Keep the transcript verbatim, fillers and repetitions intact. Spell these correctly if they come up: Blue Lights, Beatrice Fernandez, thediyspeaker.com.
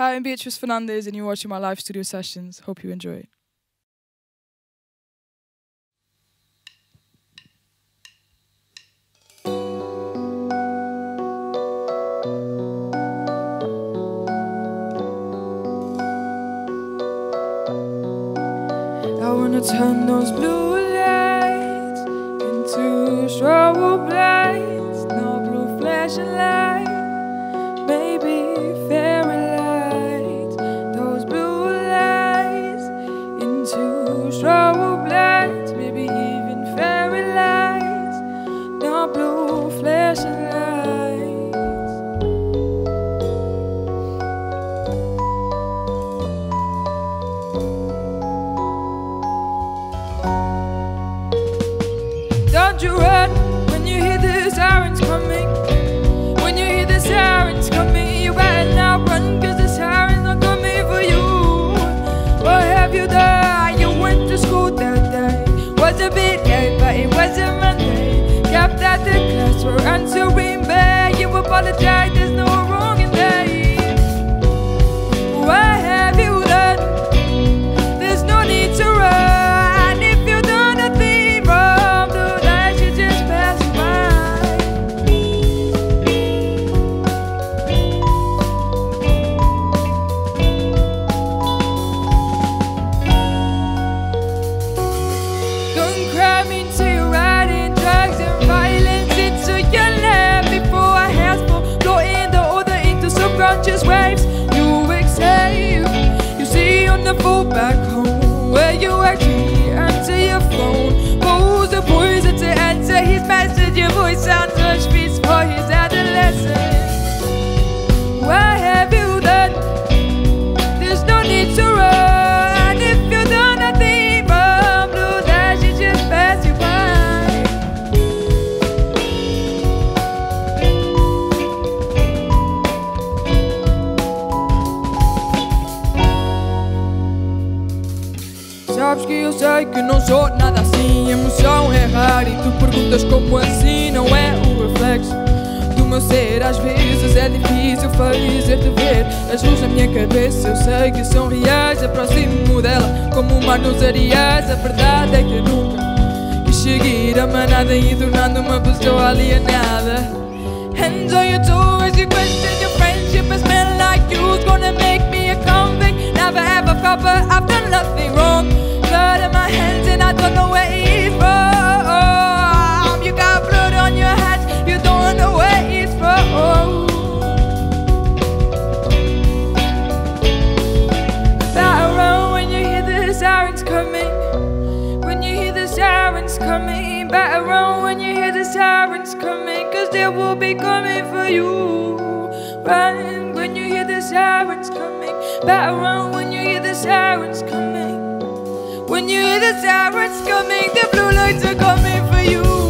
Hi, I'm Beatrice Fernandez and you're watching my live studio sessions. Hope you enjoy it. I wanna turn those blue lights into strobe lights, no blue flashing lights, maybe fairy lights. Those blue lights into strobe lights, maybe even fairy lights, no blue flashing you run when you hear the sirens coming. When you hear the sirens coming, you better now run, cause the sirens are coming for you. What have you done? You went to school that day. Was a bit late, but it wasn't Monday. Kept at the class, we're answering back. You apologize, there's no wrong in that. What have you done? There's no need to run. Waves you exhale, you see on the boat back home where you are key answer your phone. Pose a poison to answer his message. Your voice sounds such fits for his adolescence. What have you done? There's no need to run. If you don't I think from blue that she just pass you by. Sabes que eu sei que não sou nada assim. Emoção é rara e tu perguntas como assim. Não é o reflexo do meu ser. Às vezes é difícil fazer-te ver. As luzes na minha cabeça eu sei que são reais. Aproximo dela como um mar nos areais. A verdade é que eu nunca quis seguir a manada e tornando uma pessoa alienada. Hands on your toes, you question your friendship. It's men like you's gonna make me a convict. Never ever felt but I've done nothing wrong. Blood in my hands and I don't know where it's from. You got blood on your hands, you don't know where it's from. That around when you hear the sirens coming. When you hear the sirens coming. Back around when you hear the sirens coming, cause they will be coming for you. Run when you hear the sirens coming. Back around when you hear the sirens coming. When you hear the sirens coming, the blue lights are coming for you.